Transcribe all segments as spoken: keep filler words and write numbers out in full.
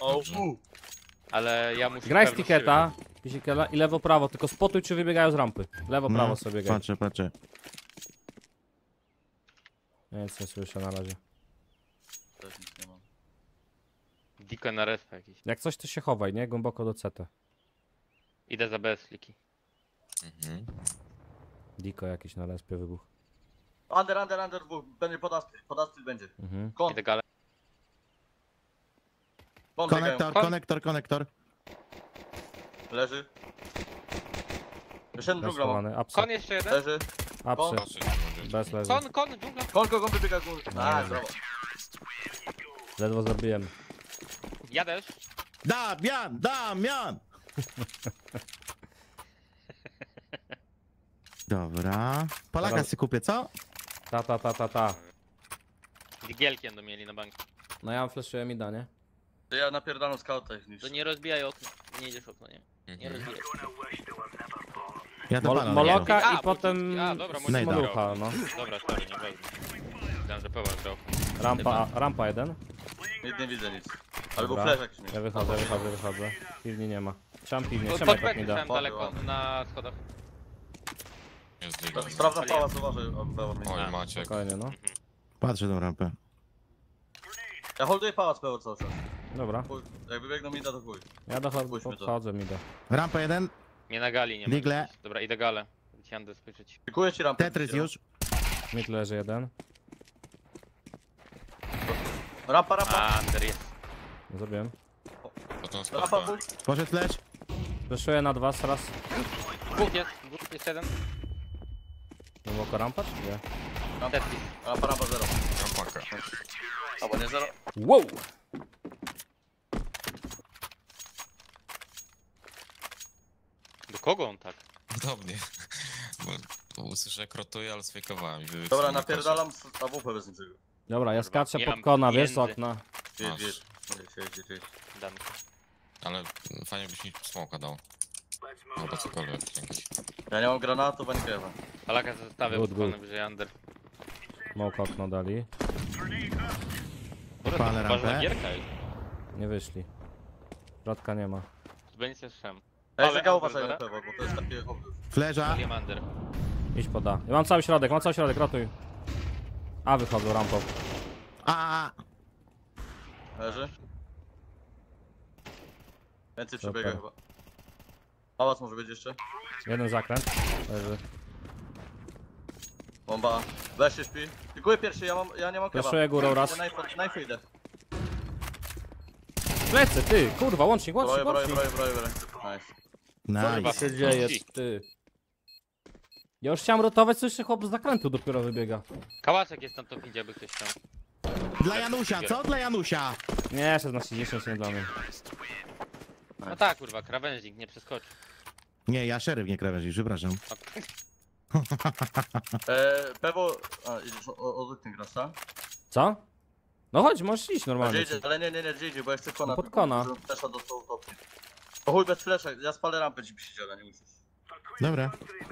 O, ale ja muszę... Graj z tiketa i lewo prawo, tylko spotuj czy wybiegają z rampy. Lewo prawo no, sobie graj. Patrzę, patrzę. Nic nie słyszę na razie. Też nic nie mam. Diko na respa jakiś. Jak coś to się chowaj, nie? Głęboko do C T. Idę za B S fliki. Mhm. Diko jakiś na respie wybuch. Under, under, under, będzie pod astryl, pod astryl będzie. Mhm. Idę galę. Konektor, konektor, konektor. Leży. Jeszcze jeden dżungla. Kon jeszcze jeden? Leży. Apsy. Bez leży. Kon, kon, dżungla. Kon, kon, kon, wybiega góry. A, brawo. Ledwo zrobiłem. Ja też. Damian, Damian! Dobra. Polaka si kupię, co? Ta, ta, ta, ta, ta. Gielki będą mieli na bank. No ja fleszyłem i da, nie? Ja napierdalam skauta ich niż. To nie rozbijaj okna, nie idziesz okno, nie? Nie rozbijaj. Ja do Mol Moloka i a, potem a, dobra, Smolucha, no. Dobra, sorry, nie wejdę. Że pełen grał. Rampa, rampa jeden. Nic nie widzę nic. Albo flash jakiś miał. Ja wychodzę, wychodzę, wychodzę. Pilni nie ma. Trzam pilnie, trzeba tak mi da. Trzeba daleko na schodach. Sprawdzam pała, zauważy. Oj, Maciek. Spokojnie, no. Patrzę tą rampę. Ja holduję pałac pełen cały czas. Dobra. Jak wybiegną mi da to chuj. Ja dochodzę mi da. Rampa jeden. Nie na gali nie ma. Digle. Dobra, idę galę. Chciałem spojrzeć. Dziękuję ci rampę. Tetris już. Mid leży jeden. Rampa, rampa. A, under jest. Zrobiłem. Rampa, bóg. Poszedł flash. Wyszuję na dwa, zaraz. Bóg jest, bóg jest jeden. Mam oko rampa czy nie? Rampa, rampa, rampa zero. Rampaka. Albo nie zero. Wow! Do kogo on tak? Podobnie. Bo usłyszę jak rotuje, ale sfejkowałem. Dobra, napierdalam na wupę bez niczego. Dobra, ja skaczę pod kona, wiesz z okna. Wiesz, wiesz, wiesz, wiesz. Ale fajnie byś mi smoka dał. Albo cokolwiek. Ja nie mam granatów, ani krewa. Alaka zostawię pod konem, że under. Smoke okno dali. Palę rampę. Nie wyszli. Radka nie ma. Będzie się szem. Ej, czekał uważaj na pewno, bo to jest takie obrót. Fleża. Idź poda. Ja mam cały środek, mam cały środek, ratuj. A wychodzą rampą. A. Leży. Więcej przebiega chyba. Pałac może być jeszcze. Jeden zakręt. Leży. Bomba. Weź się śpi. Dziękuję pierwszy, ja, mam, ja nie mam keba. Zaszuję górą raz. Najpierw idę. Lecę, ty, kurwa, łącznik, łącznik, broje, łącznik. Broje, broje, broje, broje. Nice. Nice. Co się dzieje, ty? Ja już chciałem rotować, słyszę chłop z zakrętu dopiero wybiega. Kałaszek jest tam, to idzie, by ktoś tam. Dla Janusia, co? Dla Janusia! Nie, szesnaście dziesięć nie dla mnie. No tak, kurwa, krawężnik, nie przeskoczy. Nie, ja szeryf, nie krawężnik, przepraszam. Okay. Eee, Pewo... A, idziesz od tym grasz, tak? Co? No chodź, możesz iść normalnie. Idzie, ale nie, nie, nie, gdzie idzie, bo ja chcę kona. No pod kona. Flesza do stołu topnie. O chuj, bez flesza, ja spalę rampę, ci się dzielę, nie musisz. Dobra,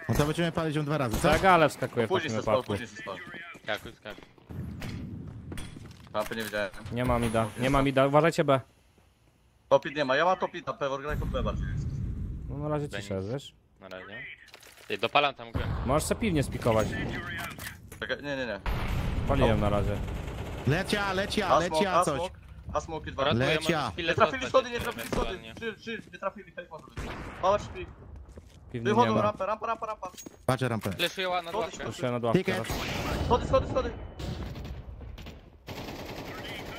no to będziemy palić ją dwa razy, co? Tak, ale wskakuje no, w takim wypadku. Później się spal, później się spal. Skakuj, skakuj. Rampy nie widziałem. Nie ma mida, nie ma mida, uważajcie B. Topit nie ma, ja mam topita, Pewor, graj pod B bardziej. No na razie cisza, wiesz? Na razie. Ty, dopalam tam grę. Możesz se piwnie spikować. Czekaj, nie, nie, nie. Paliłem na razie. Lecia, lecia, lecia coś. A smoki dwa. Lecia. Nie trafili schody, nie trafili schody. Czy, czy, nie trafili, hej, może być. Pałac śpi. Wychodzą rampę, rampa, rampa, rampa. Patrzę rampę. Leszyła na dławkę. Leszyła na dławkę. Schody, schody, schody.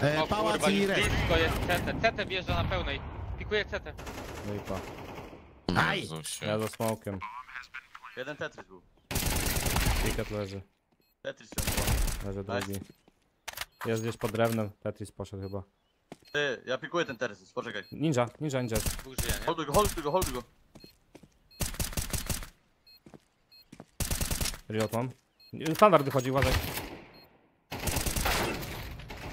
Eee, pałac i red. Blisko jest C T. C T wjeżdża na pełnej. Pikuje C T. No i pa. Aj! Ja za smokiem. Jeden Tetris był. Ticket leży. Tetris się leży drugi. Nice. Jest gdzieś pod drewnem. Tetris poszedł chyba. Ty, ja pikuję ten Tetris, poczekaj. Ninja, ninja, ninja. Holduj go, holduj go, holduj go. Riot mam. Standard wychodzi, uważaj.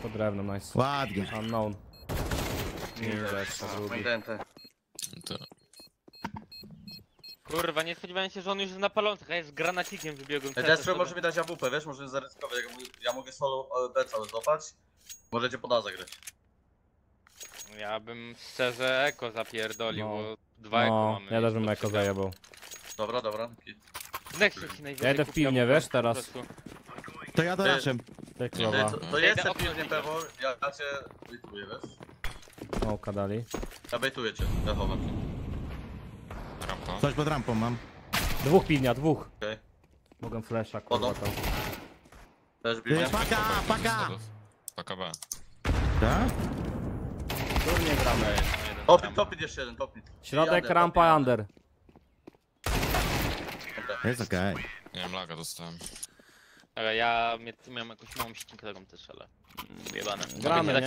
Pod drewnem, nice. Ładnie. Unknown. Ninja jeszcze drugi. Kurwa, nie spodziewałem się, że on już jest na palącach, a jest granacikiem wybiegłym. Destro może mi dać A W P, wiesz, możemy zaryzykować. Ja mówię solo B cały złapać. Możecie poda zagrać. Ja bym szczerze eko zapierdolił, no. Bo dwa eko no, mamy. Ja też bym eko zajebał. Dobra, dobra. Jedę w piwnie, wiesz, teraz. To ja doraczem. Ty, ty, to, to jest piwnie pewor, ja cię bejtuję, wiesz? O, kadali. Ja bejtuję cię, ja chowam cię. Rampa. Coś pod rampą mam. Dwóch piwnia, dwóch. Okej. Okay. Mogę flesza, kurwa tam. Też biegam. Paka, paka! Paka B. Tak? Tu nie gramy. Topit, topit jeszcze jeden, topit. Środek, rampa, under. Jest okej. Okay. Nie wiem, laga dostałem. Ale ja miałem jakąś małą ścinkę też, ale... Jebane. Gramy, nie?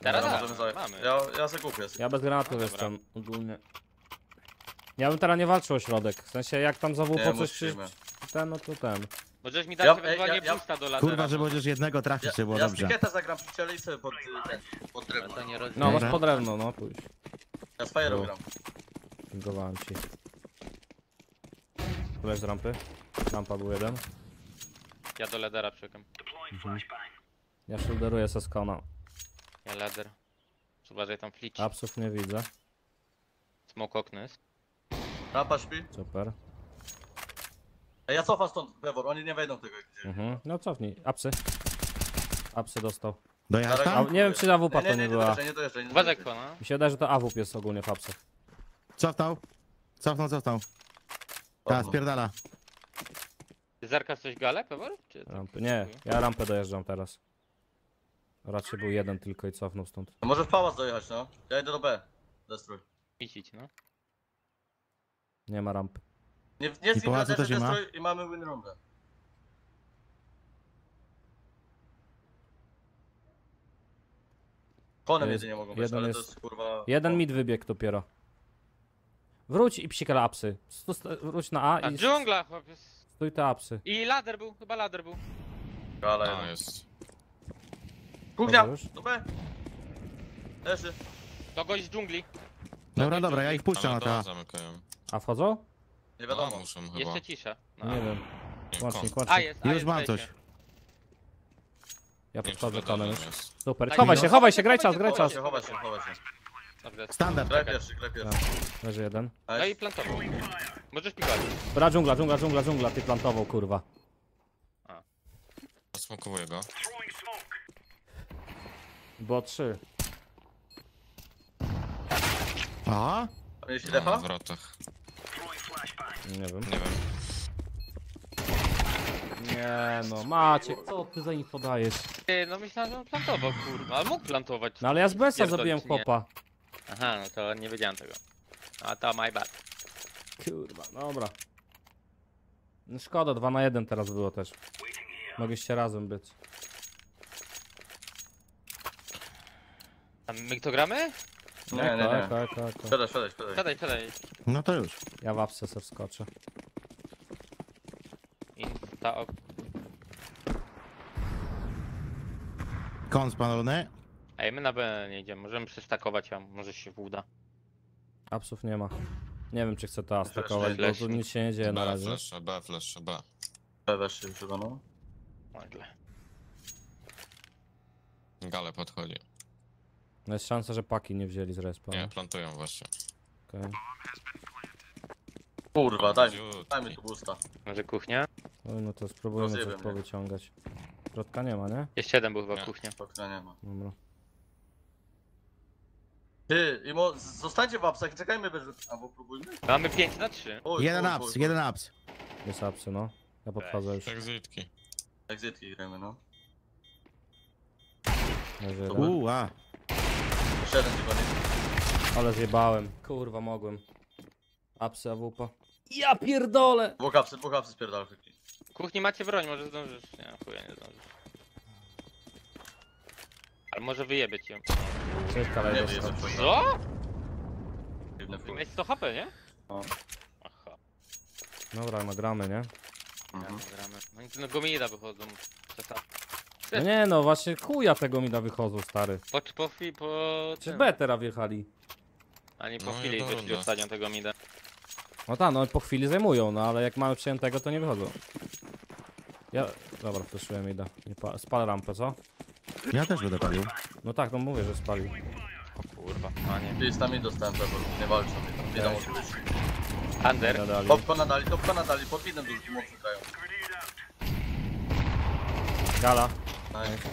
Teraz ja możemy zajebać. Ja, ja zakupię. Ja bez granatów no, jestem, ogólnie. Ja bym teraz nie walczył o środek. W sensie, jak tam za W P coś czy... Ten, no to ten. Możesz mi dać ja, ewentualnie ja, ja, pusta do latera. Kurwa, że możesz jednego trafić, ja, czy było ja dobrze. Ja z piketa zagram przy ciele i sobie pod, pod drewno. No, masz pod drewno, no pójdź. Ja z fajerą gram. Dziękowałem ci. Leż z rampy. Rampa był jeden. Ja do ledera przykam. Mhm. Ja shoulderuję se skona. Ja leder. Uważaj tam fliczy. Absów nie widzę. Smoke okno jest. Rampa śpi. Super. Ej, ja cofam stąd, Pewor, oni nie wejdą tego gdzieś. Mhm. No cofnij, apsy. Apsy dostał. Dojechał tam? A, nie wiem, czy A W P to nie, nie, nie była. Dojeżdżę, nie dojeżdżę, nie dojeżdżę. Uważaj, no. Mi się wydaje, że to A W P jest ogólnie w apsach. Cofnął. Cofnął, cofnął. Ta, spierdala. Ty zerkasz coś galę, Pewor? Czy rampy? Nie, ja rampę dojeżdżam teraz. Raczej był jeden tylko i cofnął stąd. No może w pałac dojechać, no. Ja idę do B. Destrój. Idź, no. Nie ma rampy. Nie, nie z nim na też ma? I mamy win rundę. Konem jedynie mogą być, ale jest... to jest kurwa... Jeden mid wybiegł dopiero. Wróć i psikala apsy. Wróć na A i... A dżungla chłopiec. Stój te apsy. I lader był, chyba lader był. Ale no, jest. Kuchnia, do B. Leży. To gość z dżungli. Dobra, dobra, ja ich puszczam na ta. A wchodzą? Nie wiadomo, muszę chyba. Jeszcze cisza. No. Nie wiem. Kłacznik, kłacznik. A jest, a już mam coś. Ja podchodzę kamerę już. Super, chowaj się, chowaj się, graj czas, graj czas. Chowaj się, chowaj się. Standard. Graj pierwszy, graj pierwszy. Leży jeden. No i plantował. Możesz pikać. Dobra, dżungla, dżungla, dżungla, dżungla, ty plantował, kurwa. A. Smokowuję go. Bo trzy. Aha. Mieliście defa? W wrotach. Nie wiem. Nie wiem. Nie no, Maciek, co ty za info dajesz? Ty, no myślałem, że on plantował, kurwa, ale mógł plantować. No ale ja z Bessa zabiłem chłopa. Aha, no to nie wiedziałem tego. A to my bad. Kurwa, dobra. No szkoda, dwa na jeden teraz było też. Mogliście razem być. A my to gramy? Nie, nie, nie. Tak, tak, tak. Siadaj, siadaj, siadaj. Siadaj, siadaj. No to już. Ja w apsę se wskoczę. Insta ok. Kon spalony. Ej, my na B nie idziemy. Możemy przestakować ją, może się uda. Apsów nie ma. Nie wiem, czy chcę to stakować, bo tu nic się nie dzieje na razie. Flash, B, flash, B. B weszli już do no. Nagle. Gale podchodzi. No jest szansa, że paki nie wzięli z respa. Nie, plantują właśnie. Okay. Kurwa, daj mi, daj mi tu gusta. Może kuchnia? Oj, no to spróbujmy to coś powyciągać. Środka nie ma, nie? Jeszcze jeden był chyba nie. Kuchnia. Środka nie ma. Dobra. Ty, i mo zostańcie w apsach, czekajmy bez... albo próbujmy. Mamy pięć na trzy. Oj, jeden uj, uj, uj. ups, jeden ups. Jest upsy, no. Ja podchodzę już. Exitki. Exitki gramy, no. Uuu, a. Ale zjebałem, kurwa mogłem. Apsy, awupa. Ja pierdolę! Dwóch apsy, dwóch apsy spierdolę. Kuchni macie broń, może zdążysz? Nie, chuja nie zdążysz. Ale może wyjebie cię. Czekaj, nie wyjebie. Co? Miałeś sto HP, nie? O. Aha. Dobra, nagramy, nie? Mhm. Ja, nagramy. No gomida wychodzą. No nie no, właśnie chuja tego mi da wychodzą, stary. Po, po, po... Czy B teraz wjechali? Ani po no chwili wyszli ostatnio tego mida. No tak, no po chwili zajmują, no ale jak mamy przyjętego to nie wychodzą. Ja... Dobra, wtyszyłem mida. Spal rampę, co? Ja też będę palił. No tak, no mówię, że spalił. O kurwa, a nie. Czyli tam nie dostałem pewor, nie walczą mnie tam, wiadomo że wyszli. Under. Topko nadali, topko nadali, pod jednym dużo mocno grają. Gala. Nice.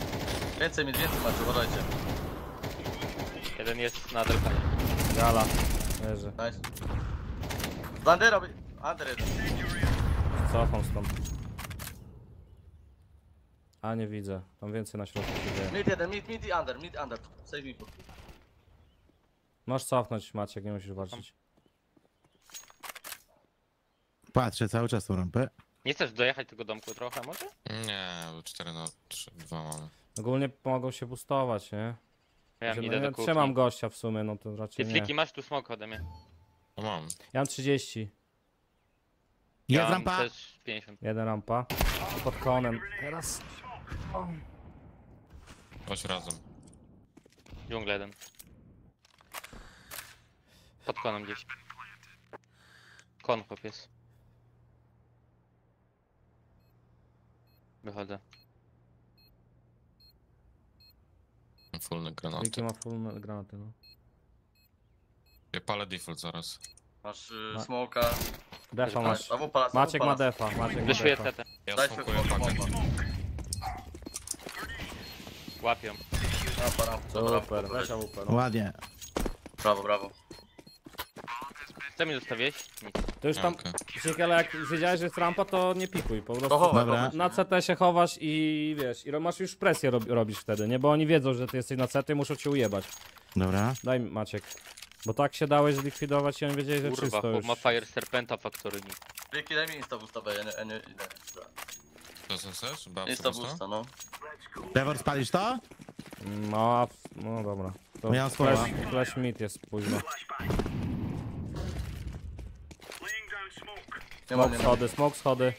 Więcej mi, więcej macie, uważajcie. Jeden jest na drewnie. Gala. Leży. Nice. Z Undera, Under jeden. Cofam stąd. A nie widzę, tam więcej na środku się dzieje. Mid jeden, mid, mid i under, mid under. Save me. Możesz cofnąć Maciek, nie musisz walczyć. Patrzę cały czas tą rampę. Nie chcesz dojechać tego domku trochę może? Nie, bo cztery na trzy, dwa mamy. Ogólnie pomogą się boostować, nie? Ja się, idę no, do kuchni. Trzymam gościa w sumie, no to raczej ty fliki nie. Masz tu smoke ode mnie? No mam. Ja mam trzydzieści. Ja mam rampa. Też pięćdziesiąt. Jeden rampa. Pod konem. Teraz. Chodź razem. Dżungla jeden. Pod konem gdzieś. Kon chłop jest. Wychodzę. Fullne granaty. Jaki ma fullne granaty, no. Ja palę default zaraz. Masz y, Ma smoka. Defa masz. Maciek ma defa. Maciek ma defa. Ja smokuję pakę. Łapią. Ładnie. Brawo, brawo. Co mi zostawiłeś? To już tam, okay. Krzyk, ale jak wiedziałeś, że jest rampa, to nie pikuj, po prostu chowaj, dobra. Na C T się chowasz i wiesz, i masz już presję rob, robisz wtedy, nie? Bo oni wiedzą, że ty jesteś na C T i muszą cię ujebać. Dobra. Daj Maciek, bo tak się dałeś zlikwidować i oni wiedzieli, że czysto już. Kurwa, ma fire serpenta faktoryni. Wielki, daj mi insta boosta, bo ja nie, nie idę. Co chcesz? Insta boosta, no. Devor, spalisz to? No, no dobra. To miałem flash, flash mid jest późno. Smok schody, smok schody.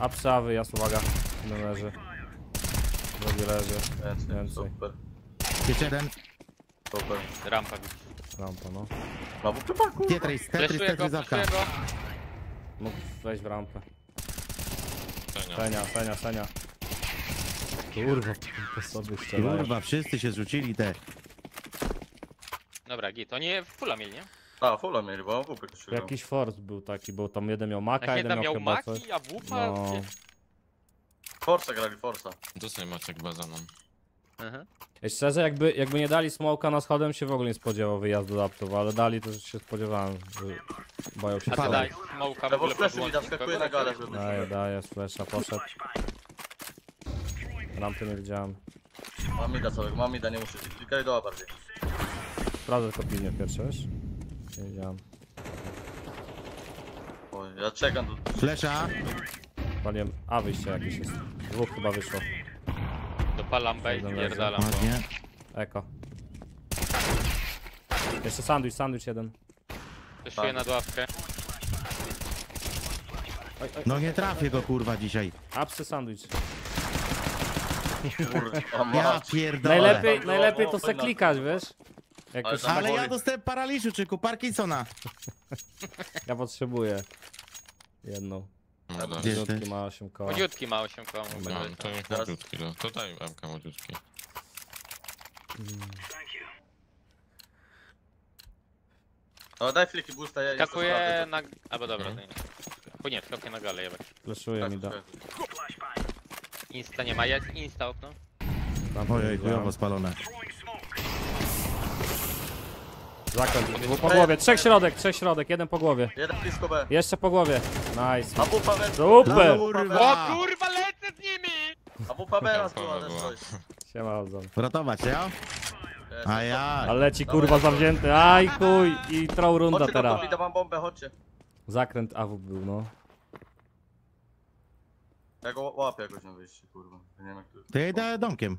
A psa wyjazd, uwaga. Jeden leży. Drugi leży. Więcej. Super. Jeden. Super. Rampa. Rampa, no. Tetris, Tetris, Tetris zawka. Mógł wejść w rampę. Senia, Senia, Senia. Kurwa, po sobie strzelają. Kurwa, wszyscy się zrzucili te. Dobra, git, oni fulla mieli, nie? A, fulla mieli, bo wupy się. Jakiś force był taki, bo tam jeden miał maka, jeden miał chyba maki, coś. Jeden miał maki, a wupa... No. Forsa grali, forsa. Dostaj Maciek baza nam. Mhm. I szczerze, jakby, jakby nie dali smoka na schodem, się w ogóle nie spodziewał wyjazdu do aptów, ale dali to, że się spodziewałem, że boją się. A ty daj smoka w ogóle podłączyć. Ja wskakuje na galę, żeby... Daję, daję, flesza, poszedł. Rampy nie widziałem. Mam mida sobie, mam mida, nie muszę... Klikaj doła bardziej. Sprawdzę kopilnię pierwsze, wiesz? Nie wiedziałem. Oj, ja czekam tu. Flesza! Paliłem. A wyjście jakieś jest. Dwóch chyba wyszło. Dopalam bait, pierdalam. Eko. Jeszcze sandwich, sandwich jeden. Przeszuję na dławkę. Oj, oj. No nie trafię go kurwa dzisiaj. Apsy sandwich. Ja pierdolę. Najlepiej, najlepiej to se klikać, wiesz? Jakoś ale ale ja dostałem paraliżu, czyku, Parkinsona. Ja potrzebuję jedną. No, młodziutki ma osiem koła. Młodziutki ma osiem koła. No, no, to jest młodziutki, no. To daj M K młodziutki. No daj fliki boosta, ja skakuję na... albo dobra, hmm. To nie. Chuj nie, skakuję na galę jebać. Flashuję mi da. Insta nie ma, ja insta okno. Ojej, chujowo spalone. Zakończ, po głowie, trzech środek, trzech środek, jeden po głowie. Jeden blisko B. Jeszcze po głowie. Nice. A bufa B. Super. O kurwa, lecę z nimi! A bufa B nas była, też coś. Siema, Alzon. Ratować, ja? A ja. Ale leci kurwa zawzięty, aj kuj. I troll runda teraz. Chodźcie do wam bombę, chodźcie. Zakręt A W był, no. Ja go łapię jakoś na wyjście, kurwa. Nie wiem jak to jest. To ja idę domkiem.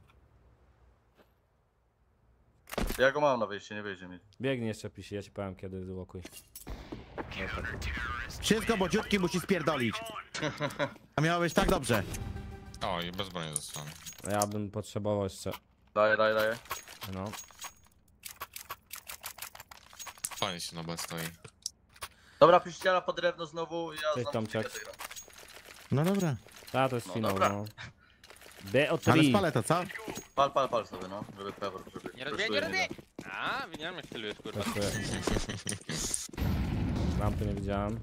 Ja go mam na wyjście, nie wyjdzie mi. Biegnie jeszcze pisze, ja ci powiem kiedy złokuj. Wszystko młodziutki musi spierdolić. A miało być tak dobrze. O, i bez broni zostanę. Ja bym potrzebował jeszcze. Daję, daję, daję. No. Fajnie się na B stoi. Dobra, piszciela po drewno znowu, ja znam ciebie. No dobra. Ta, to jest no, finał, dobra. No. D O trzy. Ale spalę to, co? Pal, pal, pal sobie, no. Żeby pewor, żeby... Nie rozbijaj, nie rozbijaj! A, widziałem jak celujesz, kurwa. Mam to nie widziałem.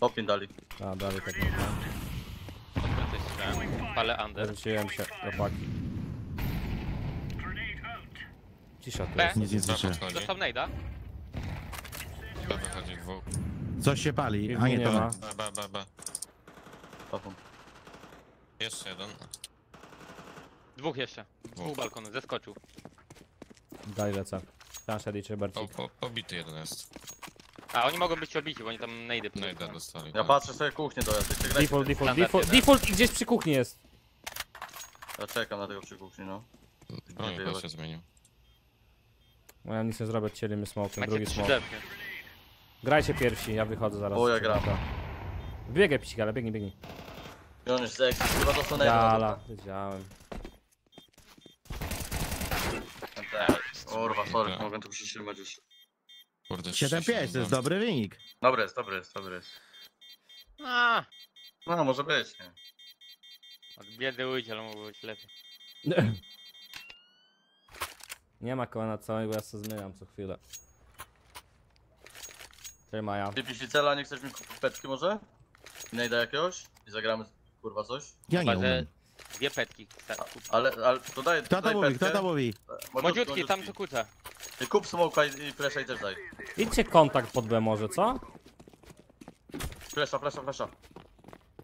Opień dali. A, dali tak nie widziałem. Odkręcę się, palę under. Wróciłem się, chłopaki. Cisza tu jest. Nic nie słyszę. Dostał nejda. To wychodzi dwóch. Coś się pali, a nie to ma. Ba, ba, ba. Jeszcze jeden. Dwóch jeszcze. Dwóch balkony, zeskoczył. Daj lecę. Stansza liczy bardziej. Pobity jeden jest. A oni mogą być obici, bo oni tam nejdy. Nejda dostali. Ja patrzę sobie kuchnię do jazdy. Default, default, default. Default i gdzieś przy kuchni jest. Ja czekam na tego przy kuchni, no. Broń chyba się zmienił. No ja nic nie zrobię, cielimy smokiem, drugi smok. Grajcie pierwsi, ja wychodzę zaraz. O, ja gram. Biegaj psik, ale biegnij, biegnij. I on jest seks, chyba to są nejda. Jala, wiedziałem. Kurwa, sorry, mogę tu przytrzymać już. siedem pięć, to jest dobry wynik. Dobry jest, dobry jest, dobry jest. A, no, może być, nie? Od biedy ujdzie, ale mogło być lepiej. Nie ma koła na całej, bo ja sobie zmieniam co chwilę. Trzymaj ja. Ty pisz cela, nie chcesz mi peczki może? I najda jakiegoś? I zagramy, kurwa, coś? Ja nie umiem. Dwie petki. Ale, ale to daj, kto to mówi, kto to mówi? Młodziutki, tam co kuca. Ty kup smoka i, i flesza i też daj. Idźcie kontakt pod B może, co? Flesza, flesza, flesza.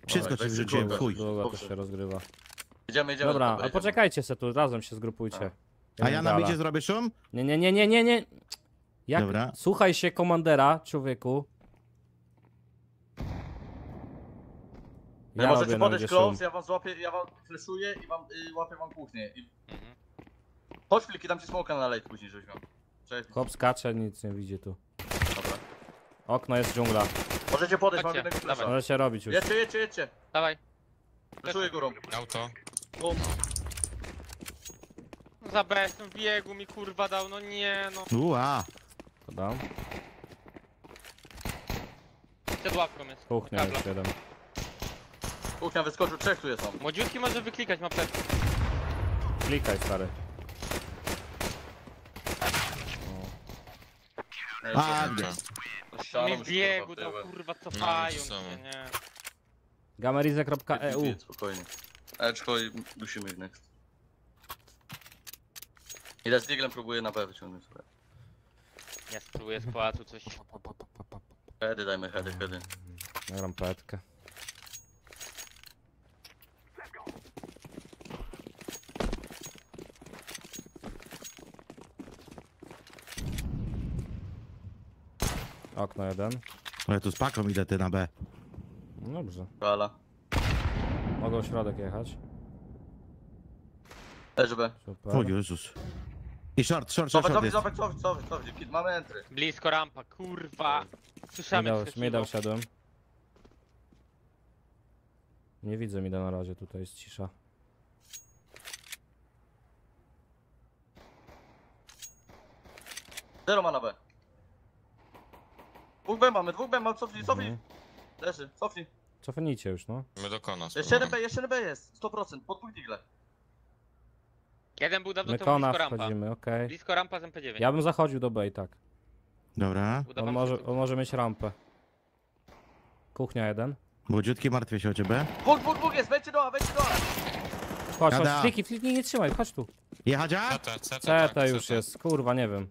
Wszystko ci wrzuciłem, chuj. Długo to się rozgrywa. Idziemy, idziemy. Dobra, ale poczekajcie se tu, razem się zgrupujcie. A, A ja na bicie zrobię szum? Nie, nie, nie, nie, nie, nie. Jak? Dobra. Słuchaj się komandera, człowieku. Ja nie możecie podejść close, ja wam złapię, ja wam fleszuję i wam y, łapię wam kuchnię. I... Mhm. Chodź chwilki, dam ci smoka na late później, żebyś miał. Chłop skacze, nic nie widzi tu. Dobra. Okno jest dżungla. Możecie podejść, mam jednego flesza. Możecie robić już. Jedźcie, jedźcie, jedźcie. Dawaj. Fleszuję górą. Auto. Bum. Za bestem biegu mi kurwa dał, no nie no. Uaa. To dał. Przed łapką jest. Kuchnia jest jeden. Kuchnia wyskoczył, trzech tu jest tam. Młodziutki może wyklikać mapeczkę. Klikaj stary. A, nie. W biegu to kurwa cofają mnie, nie. Gamerize kropka e u. Spokojnie. Eczko i musimy next. Ile z diglem próbuję na B wyciągnąć sobie. Ja spróbuję z pałacu coś. Hedy dajmy, hedy, hedy. Ja mam petkę. Okno jeden. Ale tu z paką idę ty na B. Dobrze. Wala. Mogę w środek jechać. Leży B. Super. O Jezus. I short, short, short, short jest. Cofaj, cofaj, cofaj, cofaj, cofaj, mamy entry. Blisko rampa, kurwa. Słyszałem jak się midał siadłem. Nie widzę mida na razie, tutaj jest cisza. Zero ma na B. Dwóch B mamy, dwóch B mamy, cofnij, cofnij. Leży, cofnij. Cofnijcie już, no. My dokona. Jeszcze jeden B, jeszcze jeden B jest, sto procent, podpój digle. Jeden był dawno temu blisko rampa. Okay. Blisko rampa z M P dziewięć. Ja bym zachodził do B i tak. Dobra. On może, on może mieć rampę. Kuchnia jeden. Młodziutki martwię się o ciebie. Bóg, bóg, bóg jest, wejdźcie do A, wejdźcie do A. Chodź, chodź, fliki, fliki nie trzymaj, chodź tu. Jechać A? C T już jest, kurwa, nie wiem.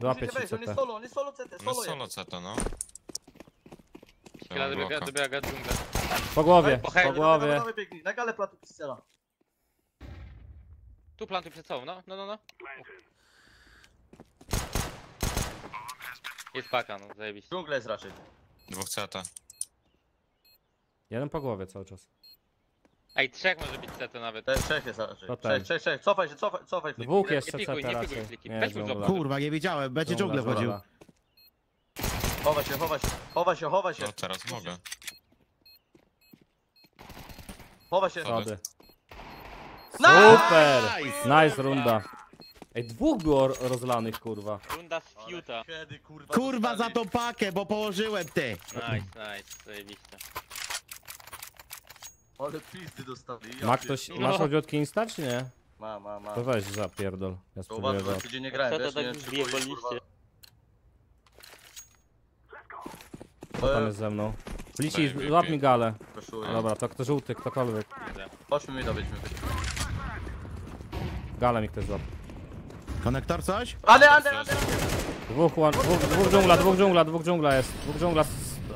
Złapię ci C T. On jest solo, on jest solo C T, solo jest. Solo C T, no. Dobiega dżunglę. Po głowie, po głowie. Na galę platu piscela. Tu plantuj przed sobą, no, no, no, no. Jest paka, no, zajebiście. Dżungla jest raczej. Dwóch ceta. Jeden po głowie cały czas. Ej, trzech może być ceta nawet. Te, trzech jest raczej. Trzech, trzech, trzech, cofaj się, cofaj, cofaj. Dwóch jeszcze ceta raczej. Nie, kurwa, nie widziałem, będzie dżunglę wchodził. Chowaj się, chowaj się, chowaj się, chowaj się. No teraz mogę. Chowaj się. Chody. Super! Nice, nice runda. Ej, dwóch było rozlanych, kurwa. Runda z fiuta. Kurwa, kurwa za tą pakę, bo położyłem ty. Nice, nice, zajebiste. Ale pizdy dostali. Ja Ma ktoś, no. Masz chodziotki insta, czy nie? Ma, ma, ma. To weź zapierdol. Ja to uważam, że ludzie nie grają, wiesz, tak nie wiem, kto tam jest ze mną. Lici, złap mi galę. Dobra, to kto żółty, ktokolwiek. Chodźmy mi dobyć. Galę mi ktoś złap. Konektor coś? Ale, ale, ale! Dwóch, dwóch, dwóch dżungla, dwóch dżungla, dwóch dżungla jest. Dwóch dżungla z...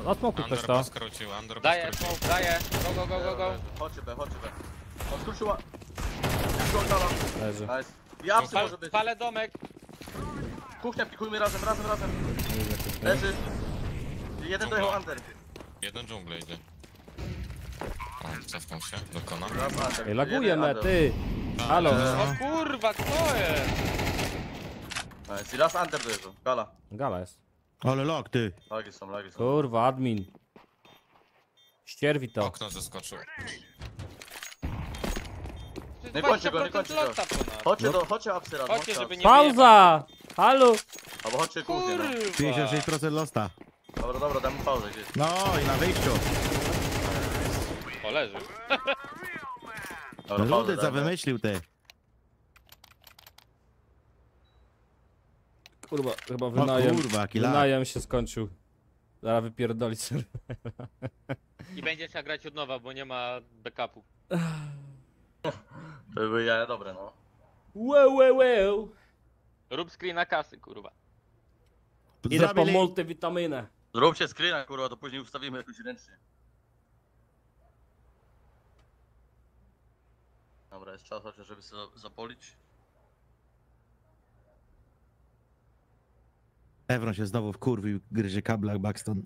od smoku też to. Skrócił, daję, smoke, daję. Go, go, go, go, go. Chodźcie B, chodźcie B. On skróciła. Leży. Ja psy może być. Palę domek. Kuchnia, pikujmy razem, razem, razem. Leży. Jeden dojechał under. Jeden dżunglę idzie. Cofnął się, dokona. Ej, lagujemy, ty! Halo! O kurwa, co jest? I raz under dojeżdżał, gala. Gala jest. Ale lag, ty. Lagi są, lagi są. Kurwa, admin. Ścierwi to. Okno zeskoczyło. Nie kończy go, nie kończy go. Chodźcie do, chodźcie apsy razem. Pauza! Halo! Albo chodźcie kurde. pięćdziesiąt sześć procent losta. Dobra, dobra, dam mu pauzę gdzieś. No i na wyjściu. O, leży. Ludy, co wymyślił ty? Kurwa, chyba wynajem, kurwa, wynajem się skończył. Zaraz wypierdolić serwer. I będzie trzeba grać od nowa, bo nie ma backupu. To były jaja dobre, no. Wow, wow, wow. Rób screena kasy, kurwa. Idę po multivitaminę. Zróbcie screena, kurwa, to później ustawimy jakoś ręcznie. Dobra, jest czas chociaż, żeby sobie zapolić. Evron się znowu wkurwił, gryzie kablach Buxton.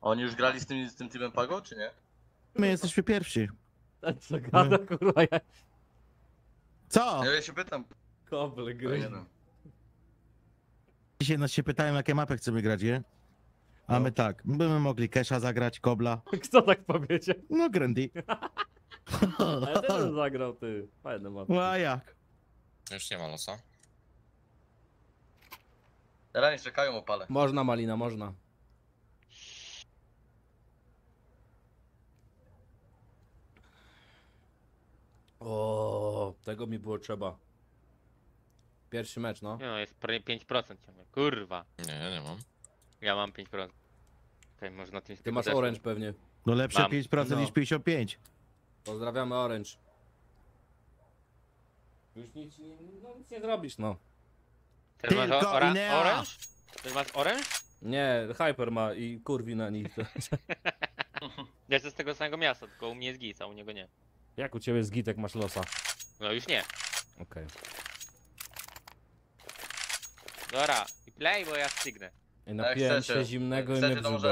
Oni już grali z tym, z tym teamem Pago, czy nie? My jesteśmy pierwsi. Co gada, kurwa, ja... Co? Ja się pytam. Koble gry. Dzisiaj nas się pytają, jakie mapy chcemy grać, nie? A my tak, byśmy mogli Kesha zagrać, Kobla. Kto tak powiedział? No Grandy. Ale ty bym zagrał, ty. Fajne mapy. A jak? Już nie ma losa. Teraz nie czekają opale. Można, Malina, można. O, tego mi było trzeba. Pierwszy mecz, no. Nie no, jest pięć procent ciągle, kurwa. Nie, ja nie mam. Ja mam pięć procent. Okay, można tym ty masz Orange pewnie. No lepsze mam. pięć procent no. niż pięćdziesiąt pięć. Pozdrawiamy Orange. Już nic, no, nic nie zrobisz, no. Ty Tylko masz ora inea. Orange? Ty masz Orange? Nie, Hyper ma i kurwi na nich. Ja jestem z tego samego miasta, tylko u mnie jest Gica, u niego nie. Jak u ciebie jest Gitek, masz losa? No już nie. Okej. Okay. Dobra, i play, bo ja stygnę. I napiłem się zimnego i mnie brzuch.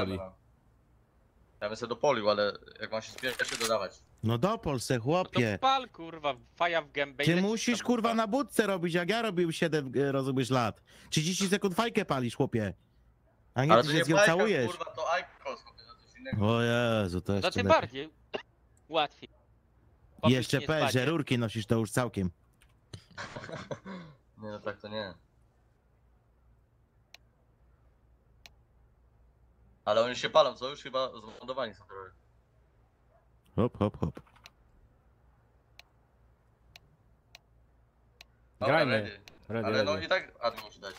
Ja bym se dopolił, ale jak mam się spierać, się dodawać. No dopol se, chłopie. No to pal, kurwa, faja w gębę. Ty musisz, kurwa, na budce robić, jak ja robił siedem, rozumiesz, lat. trzydzieści sekund fajkę palisz, chłopie. A nie, ale ty się nie z nią całujesz. Kurwa, to Icos, chłopie, to coś innego. O Jezu, to jest. To ty bardziej łatwiej. Popić jeszcze P, że rurki nosisz to już całkiem. Nie no tak to nie. Ale oni się palą, co? Już chyba zmodowani są trochę. Hop, hop, hop. Grajmy. Dobra, ready. Ready, ale ready. No i tak admin musi dać.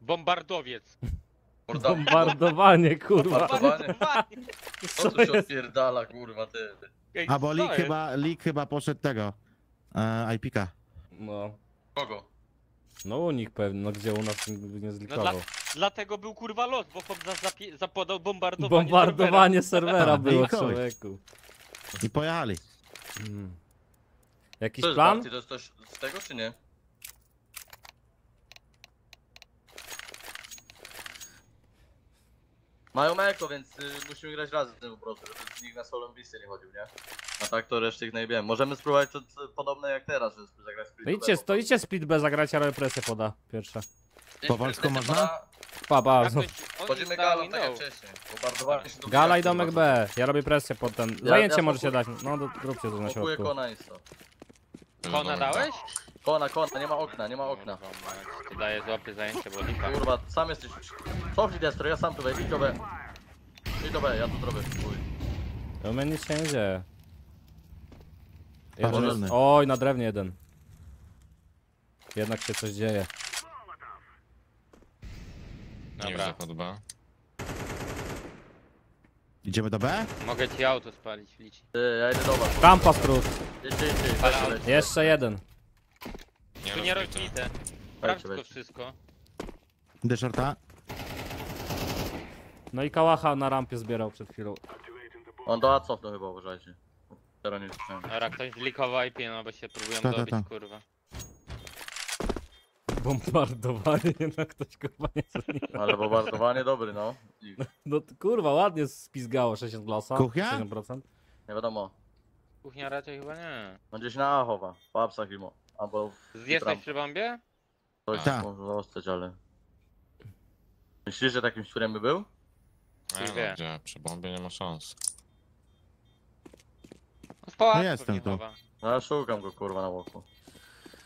Bombardowiec. Bombardowanie, kurwa. Bombardowanie. Co tu się odpierdala, kurwa, ty. A bo Leak chyba, Leak chyba poszedł tego. E, I P ka. No. Kogo? No u nich pewnie, no gdzie u nas nie zlikował. No, dla, dlatego był kurwa los, bo chłop nas zapodał bombardowanie, bombardowanie serwera. serwera było, i człowieku. I pojechali. Hmm. Jakiś to plan? Barty, to jest coś z tego, czy nie? Mają eko, więc y, musimy grać razem z tym po prostu, żeby nikt na solą blisty nie chodził, nie? A tak to reszty ich najbiłem. Możemy spróbować to, to podobne jak teraz, żeby zagrać split B. To idźcie, to idźcie split B zagrać, a represję poda pierwsza. Po walsku można? Pa, pa. Chodzimy galą tak jak wcześniej. Gala i domek B. Ja robię presję pod ten. Zajęcie możecie dać. No, róbcie to na środku. Kona dałeś? Kona, kona, nie ma okna, nie ma okna. Daję złapy zajęcie, bo lipa. Kurwa, sam jesteś... Cofnij Destro, ja sam tutaj, widzę. I dobra, ja to zrobię. No mnie nic się nie dzieje. Jeden... Oj, na drewnie jeden. Jednak się coś dzieje. Dobra. Dobra. Idziemy do B? Mogę ci auto spalić, liczy. Ty, ja idę do was. Kampa skrót. Jeszcze jeden. Nie tu nie rośnite. Sprawdź tylko wszystko. Deszorta. No i kałacha na rampie zbierał przed chwilą. On do A cofnął chyba, uważajcie. Teraz nie zostałem. Dobra, ktoś zlikował I P, no bo się próbują ta, ta, ta. dobić, kurwa. Bombardowanie, no ktoś kurwa nie zaniwa. Ale bombardowanie dobry, no. I... No kurwa, ładnie spizgało sześćdziesiąt glosa. Kuchnia? siedem procent. Nie wiadomo. Kuchnia raczej chyba nie. On gdzieś na A chowa, w apsach imo. Albo w... Jesteś przy bombie? Coś tak. Może zostać, ale... Myślisz, że takim szczurem by był? Nie, no, gdzie? Przy bombie nie ma szans. No jestem tu. No ja szukam go kurwa na łoku.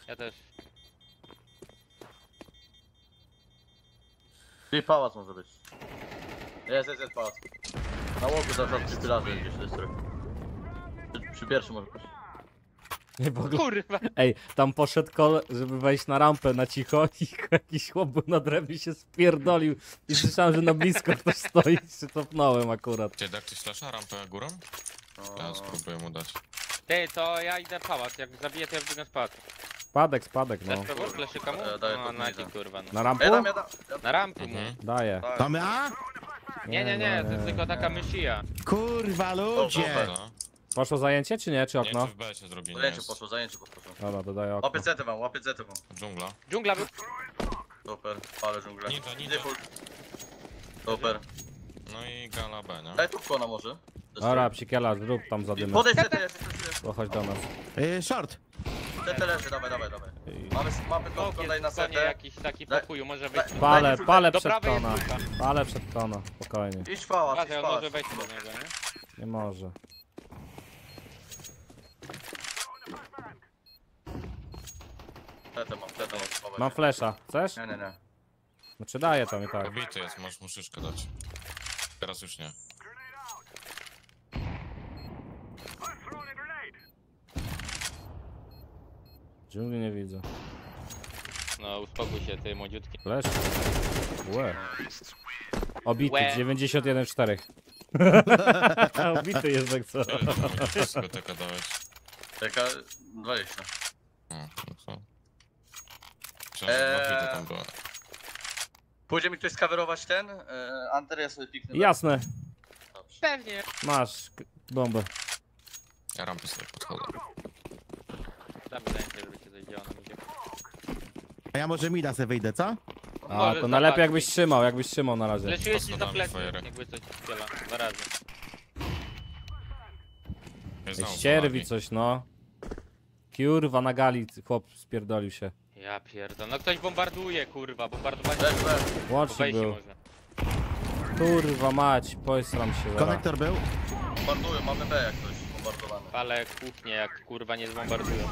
Ja też. I pałac może być. Jest, jest, jest pałac. Na łoku zawsze przy pilarze gdzieś to jest trochę. Przy, przy pierwszym może być. Nie, bo... Kurwa. Ej, tam poszedł kol, żeby wejść na rampę na cicho i jakiś chłop był na drewnie się spierdolił i słyszałem, że na blisko ktoś stoi i się cofnąłem akurat. Czy tak ktoś slasza rampę górą? O... Ja spróbuję mu dać. Ty, to ja idę pałac, jak zabiję to ja wybiegam z pałacu. Spadek, spadek no. Chcesz powóz, leszy komu? No, na jakiej kurwa no. Na rampę? Ja ja ja... Na rampę mhm. Daję. Damy A? Nie, nie, nie, to jest tylko taka mysija. Kurwa ludzie! Poszło zajęcie czy nie? Czy okno? Nie, czy w B się zrobi, zajęcie jest. Poszło, zajęcie poszło. Dobra, dodaję okno. Łapie zetę wam, łapie zetę wam. Dżungla. Dżungla był. Super, palę dżunglę. Ninja, ninja. Super. No i gala B, nie? Daj tu kona może. Dobra, psikiela, zrób tam za dymę. Podejdź zetę, pochodź do nas. Yy, short. Zetę leży, dawaj, dawaj, dawaj. Mamy, mamy to, daj na setę. Jakiś taki pokoju, może być. Palę, palę przed kona. Palę przed kona, spokojnie. Idź pałac, idź pałac. Nie może. Mam, mam, mam flesza, chcesz? Nie, nie, nie. Znaczy daję tam i tak. Obity jest, masz muszyszkę dać. Teraz już nie. Dżungli nie widzę. No uspokój się ty młodziutki. Flesz? Łe. Obity, dziewięćdziesiąt jeden cztery. Obity jest tak co. Wszystko taka dałeś. Taka dwadzieścia. Eee... Pójdzie mi ktoś skawerować ten? Eee, Anter, ja sobie piknę. Jasne. Dobrze. Pewnie. Masz bombę. Ja rampę sobie podchodzę. Damy rękę, żeby się zejdzie, ona będzie. A ja może mida sobie wyjdę, co? A, to najlepiej jakbyś trzymał, jakbyś trzymał na razie. Leczyłeś się za plecy, jakby coś strzela, dwa razy. Ścierwi coś, no. Kurwa, na gali chłop spierdolił się. Ja pierdolę, no ktoś bombarduje kurwa, bombardowanie łącznik był. Kurwa mać, posram się. Konektor był? Bombardują, mamy B jak ktoś bombardowany. Ale kuchnie jak kurwa nie zbombardują.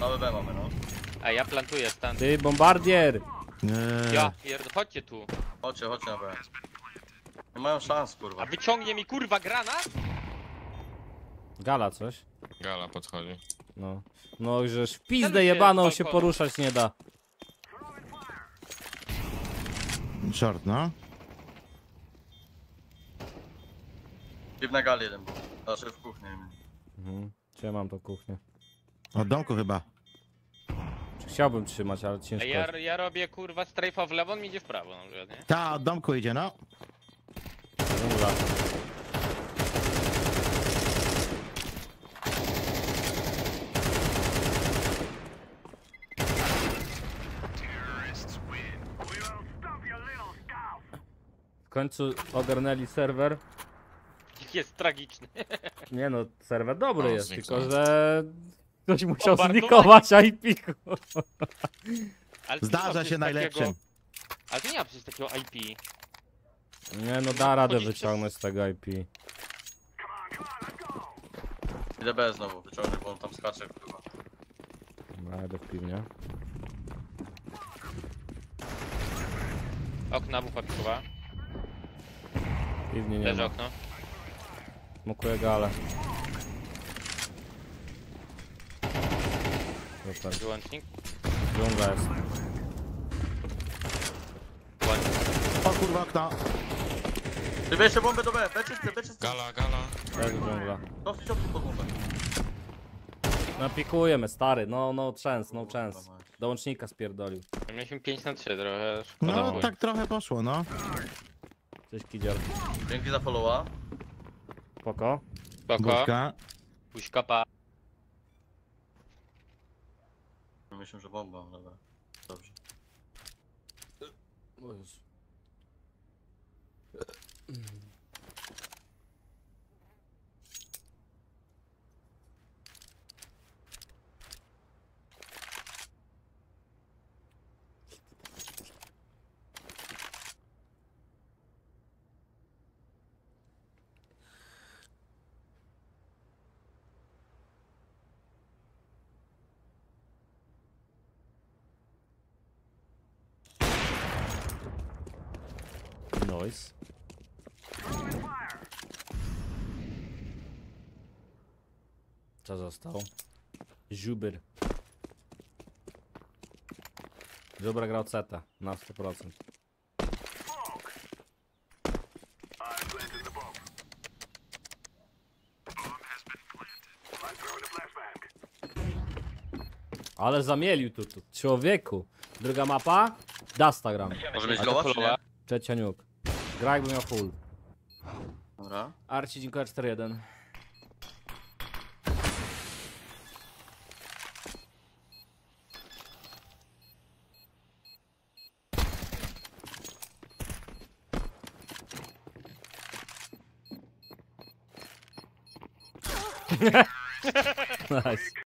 Mamy B mamy no. A ja plantuję stan. Ty bombardier! Nie. Ja pierdolę, chodźcie tu. Chodźcie, chodźcie na B. Nie mają szans kurwa. A wyciągnie mi kurwa granat? Gala coś? Gala podchodzi. No, no żeż w pizdę jebaną się poruszać nie da. Short, no. Piw na gali jeden, bo znaczy w kuchni. Mhm, gdzie mam tą kuchnię? Od domku chyba. Chciałbym trzymać, ale ciężko. Ja, ja robię kurwa strajfa w lewo, on mi idzie w prawo na przykład, nie? Ta, od domku idzie, no. Dobra. W końcu ogarnęli serwer. Jest tragiczny. Nie no, serwer dobry no, jest, zniknął. Tylko że ktoś musiał znikować I P. Zdarza się najlepszym. Takiego... Ale ty nie ma przecież takiego I P. Nie no, da radę wyciągnąć z tego I P. Idę B znowu wyciągnę, bo on tam skacze chyba. No, do piwnia. Okna bufa pikowa. Piwnie nie ma. Okno. Mokłe gale. Super. Wyłącznik? Dżungla jest. O kurwa, okna. Wybierzcie bombę do B, B czyste, B czyste. Gala, gala. Tak, dżungla. Dosyć obcy pod bombę. Napikujemy, stary, no, no chance, no chance. Do łącznika spierdolił. Mieliśmy pięć na trzy trochę. No tak trochę poszło, no. Cześć Kidzior. Dzięki za followa. Poko. Poko. Buźka. Buźka, pa. Myślę, że bomba, ale dobrze. O Jezu. Noise. Co został? Żuber. Żubra grał seta na sto procent. Ale zamielił tu, tu. Człowieku. Druga mapa? Dasta gram. Może być goła? Trzecia niuk. Gra jakby miał full. Dobra. Arci, dziękuję, cztery jeden. Nice.